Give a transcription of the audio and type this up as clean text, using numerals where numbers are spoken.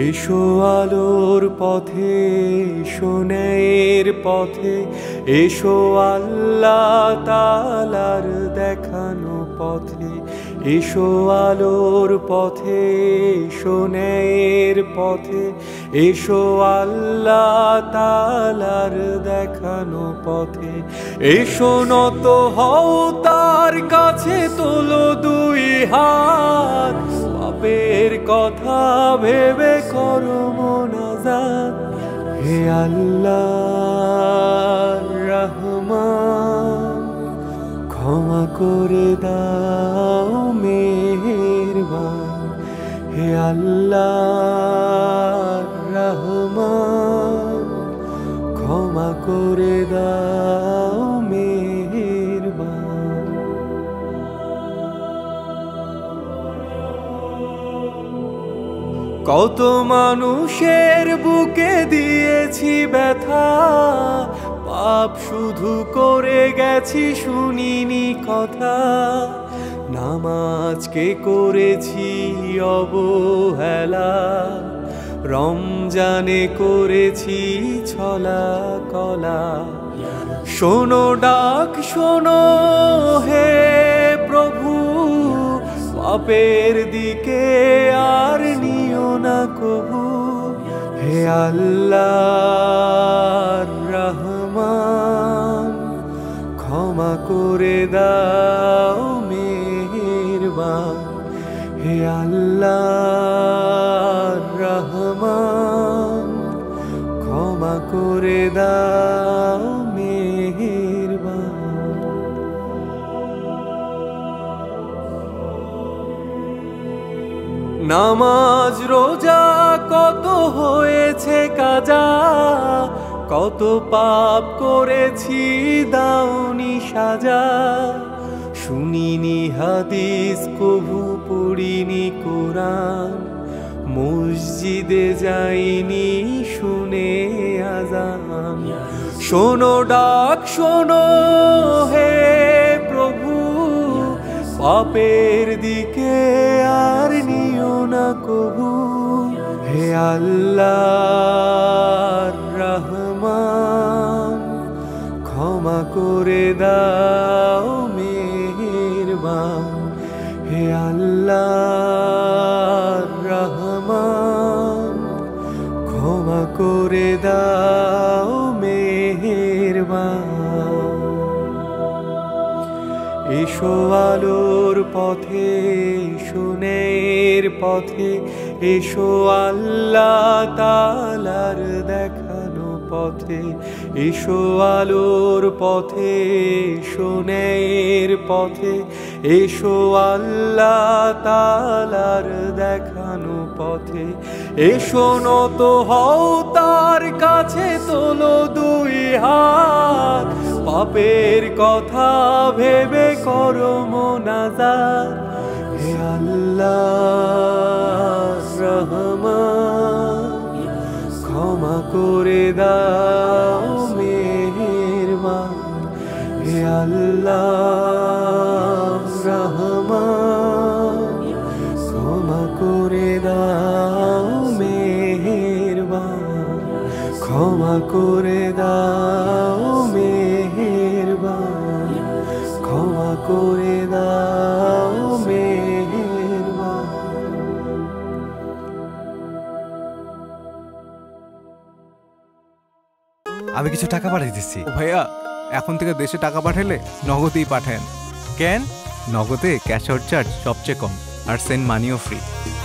एशो आलोर पथे एशो न्यायेर पथे एशो आल्लाह ताआलार देखानो पथे एशो आलोर पथे एशो न्यायेर पथे एशो आल्लाह ताआलार देखानो पथे एशो নত হও তার কাছে তোলো দুই হাত পাপের কথা ভেবে করো মোনাজাত হে আল্লাহ রহমান ক্ষমা করে দাও মেহেরবান হে আল্লাহ রহমান ক্ষমা করে দাও কত মানুষের বুকে দিয়েছি ব্যথা পাপ শুধু করে গেছি শুনিনি কথা নামাজকে করেছি অবহেলা রমজানে করেছি ছলা কলা শোনো ডাক শোনো হে প্রভু পাপের দিকে আর কবু হে আল্লাহ রহমান ক্ষমা করে দাও মেহেরবান হে আল্লাহ রহমান ক্ষমা করে দাও নামাজ রোজা কত হয়েছে কাজা কত পাপ করেছি দাওনি সাজা শুনিনি হাদিস কভু পড়িনি কোরআন মসজিদে যাইনি শুনে আজান শোনো ডাক শোনো হে প্রভু পাপের দিকে আর নিও না কবু হে আল্লাহ রহমান ক্ষমা করে দাও মেহেরবান হে আল্লাহ রহমান ক্ষমা করে দাও মেহেরবান এসো আলোর পথে এসো ন্যায়ের পথে এসো আল্লাহ তাআলার দেখানো পথে এসো আলোর পথে এসো ন্যায়ের পথে এসো আল্লাহ তাআলার দেখানো পথে এসো নত হও তার কাছে তোলো দুই হাত পাপের কথা ভেবে করো মোনাজাত হে আল্লাহ রহমান ক্ষমা করে দাও মেহেরবান হে আল্লাহ রহমান ক্ষমা করে দাও মেহেরবান ক্ষমা করে দাও করে দাও মেহেরবান। আমি কিছু টাকা পাঠিয়ে দিচ্ছি ভাইয়া, এখন থেকে দেশে টাকা পাঠালে নগদেই পাঠান। কেন? নগদে ক্যাশ আউট চার্জ সবচেয়ে কম আর সেন্ড মানিও ফ্রি।